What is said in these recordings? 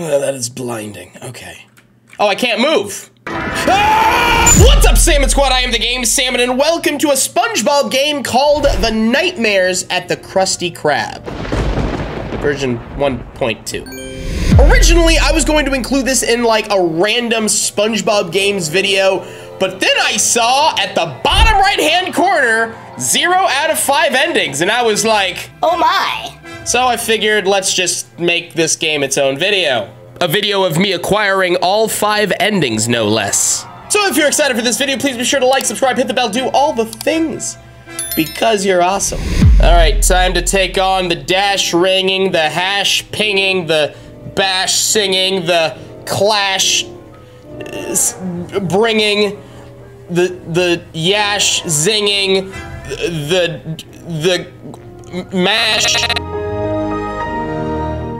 Oh, that is blinding. Okay. Oh, I can't move. Ah! What's up, Salmon Squad? I am the Game Salmon, and welcome to a SpongeBob game called The Nightmares at the Krusty Krab. Version 1.2. Originally, I was going to include this in like a random SpongeBob games video, but then I saw at the bottom right-hand corner, 0 out of 5 endings, and I was like, oh my. So I figured let's just make this game its own video. A video of me acquiring all 5 endings, no less. So if you're excited for this video, please be sure to like, subscribe, hit the bell, do all the things, because you're awesome. All right, time to take on the dash ringing, the hash pinging, the bash singing, the clash bringing, the yash zinging, the mash.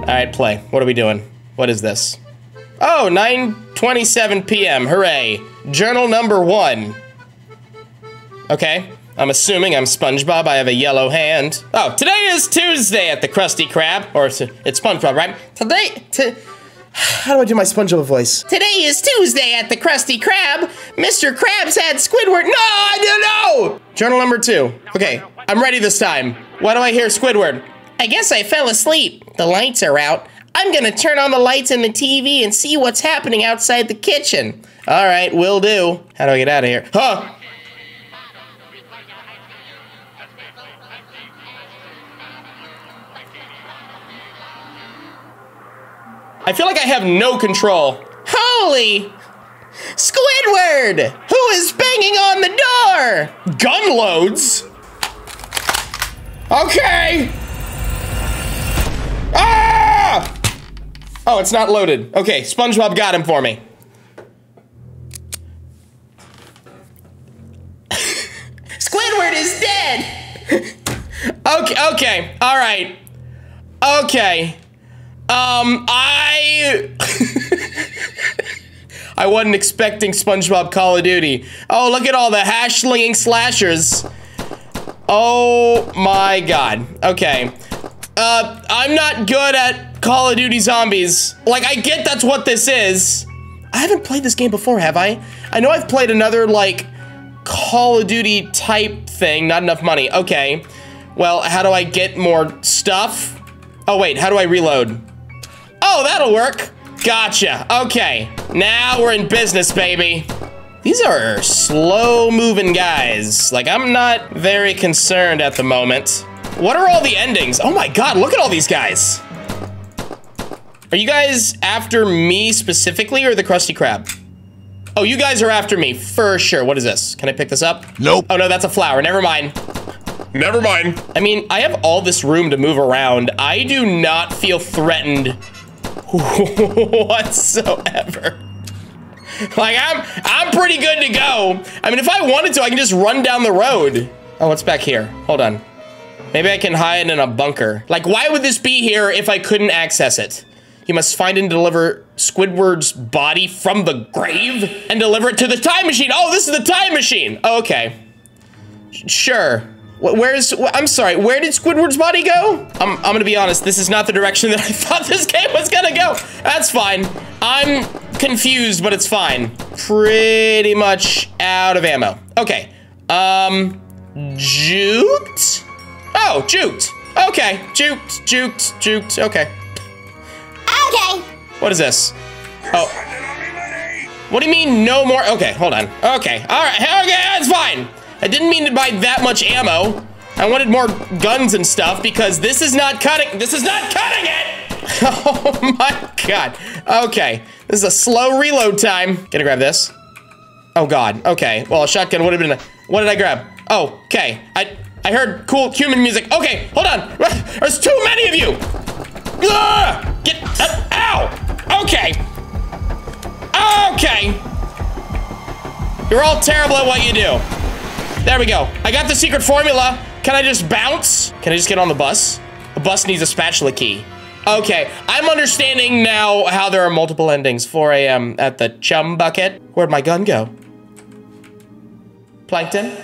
All right, play. What are we doing? What is this? Oh, 9:27 p.m. Hooray. Journal number 1. Okay. I'm assuming I'm SpongeBob, I have a yellow hand. Oh, today is Tuesday at the Krusty Krab, or it's SpongeBob, right? How do I do my SpongeBob voice? Today is Tuesday at the Krusty Krab. Mr. Krabs had Squidward. No, I don't know! Journal number 2. Okay, I'm ready this time. Why do I hear Squidward? I guess I fell asleep. The lights are out. I'm gonna turn on the lights and the TV and see what's happening outside the kitchen. All right, will do. How do I get out of here? Huh? I feel like I have no control. Holy Squidward! Who is banging on the door? Gun loads? Okay! Ah! Oh, it's not loaded. Okay, SpongeBob got him for me. Squidward is dead! Okay, all right. Okay. I wasn't expecting SpongeBob Call of Duty. Oh, look at all the hash-slinging slashers. Oh my god. Okay. I'm not good at Call of Duty Zombies. Like, I get that's what this is. I haven't played this game before, have I? I know I've played another, like, Call of Duty type thing. Not enough money. Okay. Well, how do I get more stuff? Oh, wait. How do I reload? Oh, that'll work. Gotcha. Okay. Now we're in business, baby. These are slow-moving guys. Like, I'm not very concerned at the moment. What are all the endings? Oh my god, look at all these guys. Are you guys after me specifically or the Krusty Krab? Oh, you guys are after me for sure. What is this? Can I pick this up? Nope. Oh no, that's a flower. Never mind. Never mind. I mean, I have all this room to move around. I do not feel threatened whatsoever. Like, I'm pretty good to go. I mean, if I wanted to, I can just run down the road. Oh, what's back here? Hold on. Maybe I can hide in a bunker. Like, why would this be here if I couldn't access it? You must find and deliver Squidward's body from the grave and deliver it to the time machine. Oh, this is the time machine. Oh, okay. Sure. I'm sorry, where did Squidward's body go? I'm gonna be honest, this is not the direction that I thought this game was gonna go. That's fine. I'm confused, but it's fine. Pretty much out of ammo. Okay. Juked? Oh, juked. Okay. Juked, juked, juked. Okay. Okay. What is this? Oh. What do you mean no more? Okay, hold on. Okay. All right. Okay, that's fine. I didn't mean to buy that much ammo. I wanted more guns and stuff because this is not cutting it! Oh my god. Okay, this is a slow reload time. Gonna grab this. Oh god, okay. Well, a shotgun would have been what did I grab? Oh, okay. I heard cool human music. Okay, hold on. There's too many of you! Ugh! Get up, ow! Okay. Okay. You're all terrible at what you do. There we go. I got the secret formula. Can I just bounce? Can I just get on the bus? A bus needs a spatula key. Okay, I'm understanding now how there are multiple endings. 4 a.m. at the chum bucket. Where'd my gun go? Plankton?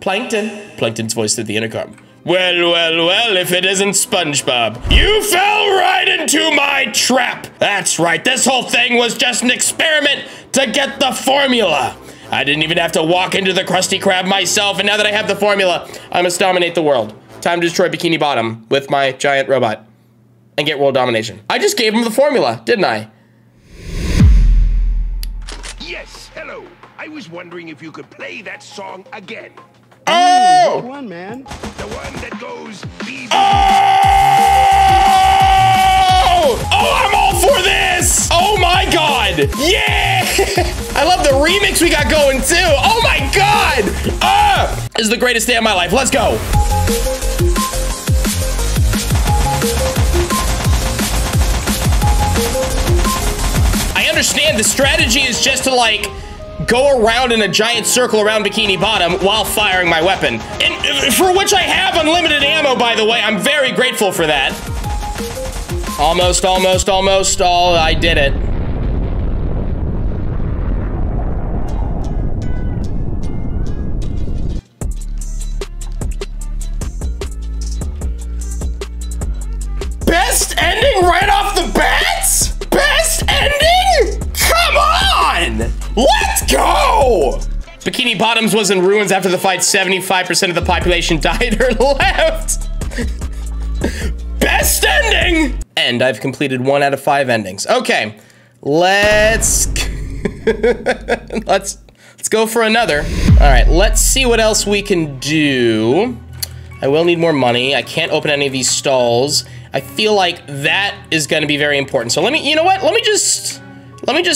Plankton? Plankton's voice through the intercom. Well, well, well, if it isn't SpongeBob. You fell right into my trap. That's right, this whole thing was just an experiment to get the formula. I didn't even have to walk into the Krusty Krab myself, and now that I have the formula, I must dominate the world. Time to destroy Bikini Bottom with my giant robot and get world domination. I just gave him the formula, didn't I? Yes, hello. I was wondering if you could play that song again. Oh! Good one, man. The one that goes... Oh! Oh, I'm all for this! Oh my god! Yeah! I love the remix we got going too! Oh my god! Ah! This is the greatest day of my life. Let's go! I understand the strategy is just to like go around in a giant circle around Bikini Bottom while firing my weapon. And for which I have unlimited ammo, by the way. I'm very grateful for that. Almost, almost, almost, all I did it. Best ending right off the bat? Best ending? Come on! Let's go! Bikini Bottoms was in ruins after the fight. 75% of the population died or left. Best ending! And I've completed 1 out of 5 endings. Okay, let's let's go for another. All right, let's see what else we can do. I will need more money. I can't open any of these stalls. I feel like that is going to be very important. So let me, you know what? Let me just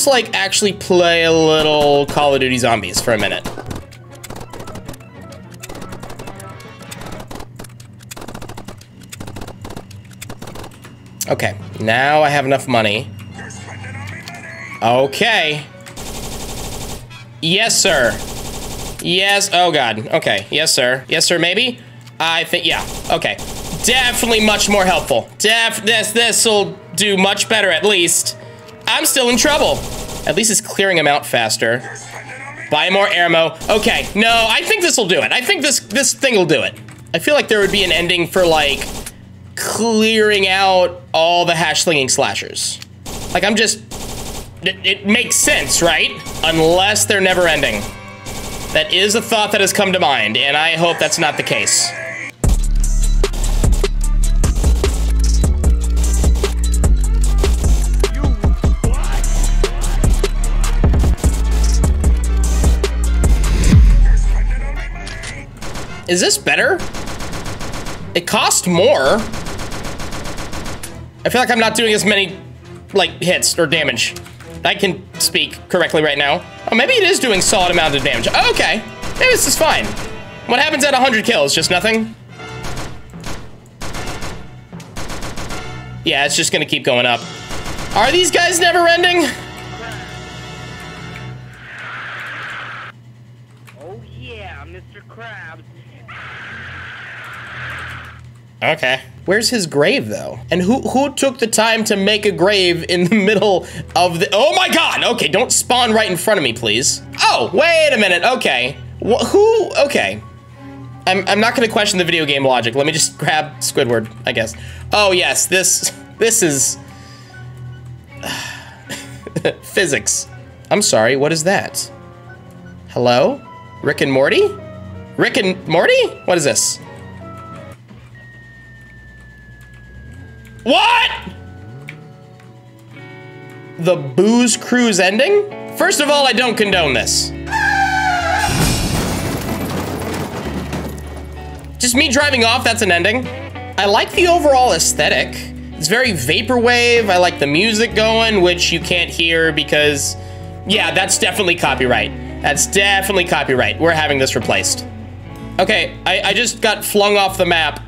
like actually play a little Call of Duty Zombies for a minute. Okay, now I have enough money. Okay. Yes, sir. Yes, oh god, okay, yes, sir. Yes, sir, maybe? I think, yeah, okay. Definitely much more helpful. This'll do much better, at least. I'm still in trouble. At least it's clearing him out faster. Buy more ammo. Okay, no, I think this'll do it. I think this thing'll do it. I feel like there would be an ending for like, clearing out all the hash-slinging slashers. Like, I'm just... It makes sense, right? Unless they're never-ending. That is a thought that has come to mind, and I hope that's not the case. Is this better? It cost more. I feel like I'm not doing as many, like, hits or damage. I can speak correctly right now. Oh, maybe it is doing solid amount of damage. Oh, okay, maybe this is fine. What happens at 100 kills? Just nothing? Yeah, it's just gonna keep going up. Are these guys never ending? Oh yeah, Mr. Krabs. Okay. Where's his grave, though? And who took the time to make a grave in the middle of the... Oh, my God! Okay, don't spawn right in front of me, please. Oh, wait a minute. Okay. Who? Okay. I'm not going to question the video game logic. Let me just grab Squidward, I guess. Oh, yes. This is... Physics. I'm sorry. What is that? Hello? Rick and Morty? Rick and Morty? What is this? What? The booze cruise ending? First of all, I don't condone this. Just me driving off, that's an ending. I like the overall aesthetic. It's very vaporwave. I like the music going, which you can't hear because, yeah, that's definitely copyright. That's definitely copyright. We're having this replaced. Okay, I just got flung off the map.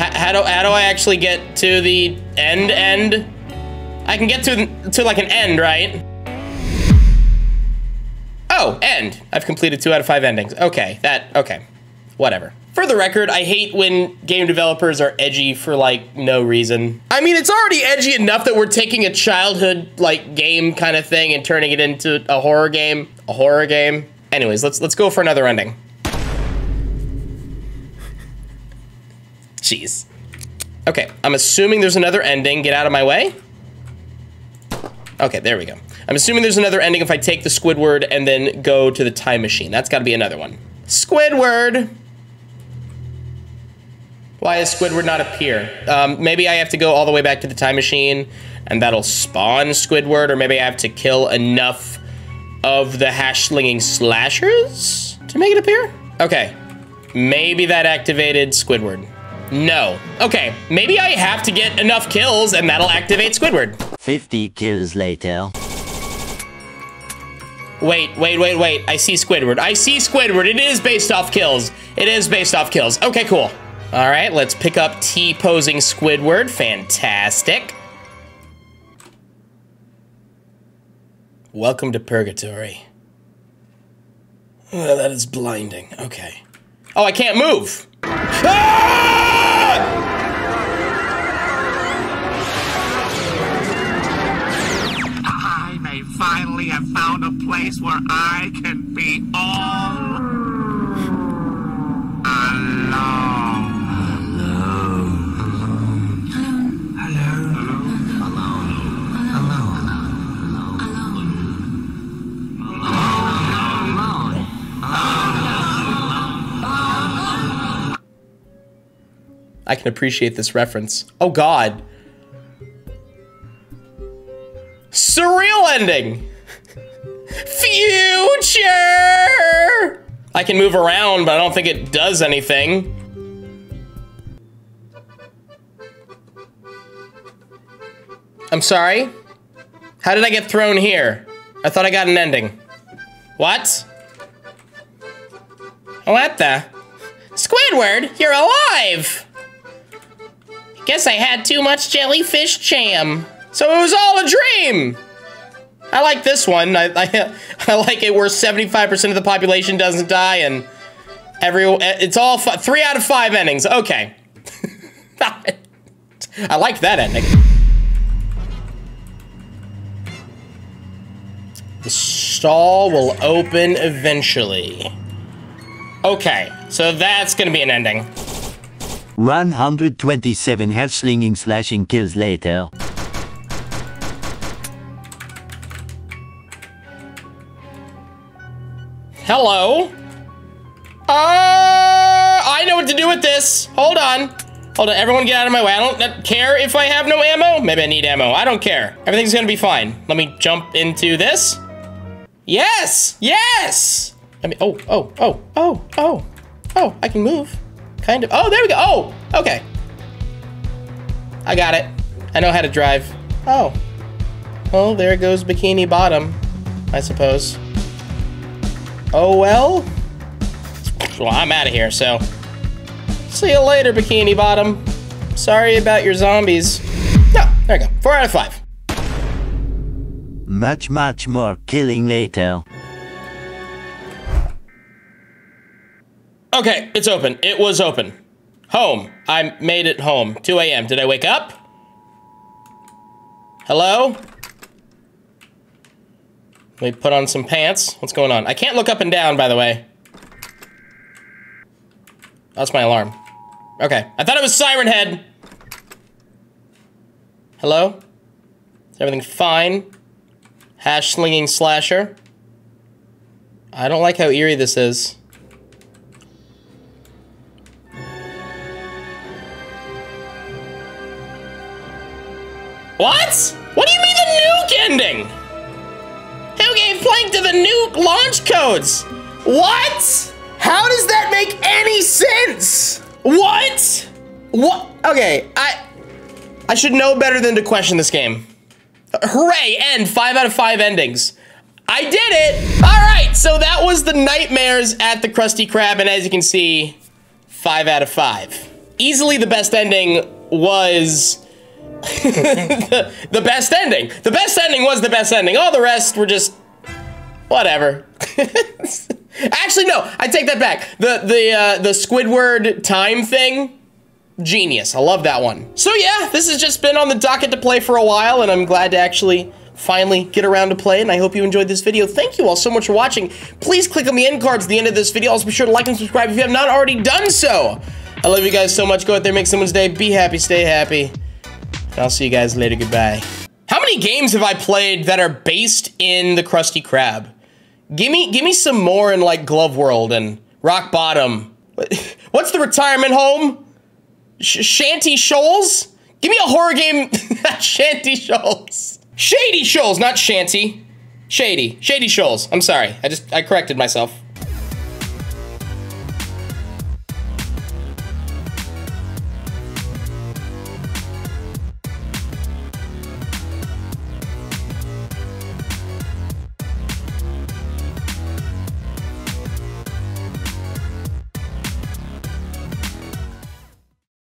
How do I actually get to the end? I can get to like an end, right? Oh, end. I've completed 2 out of 5 endings. Okay, okay. Whatever. For the record, I hate when game developers are edgy for like no reason. I mean, it's already edgy enough that we're taking a childhood like game kind of thing and turning it into a horror game. Anyways, let's go for another ending. Jeez. Okay, I'm assuming there's another ending. Get out of my way. Okay, there we go. I'm assuming there's another ending if I take the Squidward and then go to the time machine. That's got to be another one. Squidward! Why does Squidward not appear? Maybe I have to go all the way back to the time machine, and that'll spawn Squidward, or maybe I have to kill enough of the hash-slinging slashers to make it appear? Okay, maybe that activated Squidward. No. Okay, maybe I have to get enough kills, and that'll activate Squidward. 50 kills later. Wait, I see Squidward. I see Squidward. It is based off kills. It is based off kills. Okay, cool. All right, let's pick up T-posing Squidward. Fantastic. Welcome to Purgatory. Oh, that is blinding. Okay. Oh, I can't move. Ah! I may finally have found a place where I can be all alone. I can appreciate this reference. Oh God. Surreal ending. Future. I can move around, but I don't think it does anything. I'm sorry? How did I get thrown here? I thought I got an ending. What? What the? Squidward, you're alive. Guess I had too much jellyfish jam. So it was all a dream. I like this one. I like it where 75% of the population doesn't die and it's all 3 out of 5 endings. Okay. I like that ending. The stall will open eventually. Okay, so that's gonna be an ending. 127 hash-slinging slashing kills later. Hello? I know what to do with this. Hold on. Hold on, everyone get out of my way. I don't care if I have no ammo. Maybe I need ammo. I don't care. Everything's gonna be fine. Let me jump into this. Yes! Yes! I mean, oh, I can move. Kind of. Oh, there we go. Oh, okay. I got it. I know how to drive. Oh. Well, there goes Bikini Bottom, I suppose. Oh, well. Well, I'm out of here, so. See you later, Bikini Bottom. Sorry about your zombies. No, there we go. 4 out of 5. Much more killing later. Okay, it's open. It was open. Home. I made it home. 2 a.m. Did I wake up? Hello? Let me put on some pants. What's going on? I can't look up and down, by the way. That's my alarm. Okay. I thought it was Siren Head. Hello? Is everything fine? Hash-slinging slasher. I don't like how eerie this is. What? What do you mean the nuke ending? Who gave Plankton the nuke launch codes? What? How does that make any sense? What? What? Okay, I should know better than to question this game. Hooray, end, 5 out of 5 endings. I did it. All right, so that was The Nightmares at the Krusty Krab, and as you can see, 5 out of 5. Easily the best ending was... the best ending. The best ending was the best ending. All the rest were just whatever. Actually, no, I take that back. The Squidward time thing, genius. I love that one. So yeah, this has just been on the docket to play for a while, and I'm glad to actually finally get around to play, and I hope you enjoyed this video. Thank you all so much for watching. Please click on the end cards at the end of this video. Also be sure to like and subscribe if you have not already done so. I love you guys so much. Go out there, make someone's day. Be happy, stay happy. And I'll see you guys later. Goodbye. How many games have I played that are based in the Krusty Krab? Give me some more in like Glove World and Rock Bottom. What's the retirement home? Shanty Shoals? Give me a horror game. Shanty Shoals. Shady Shoals, not Shanty. Shady. Shady Shoals. I'm sorry. I corrected myself.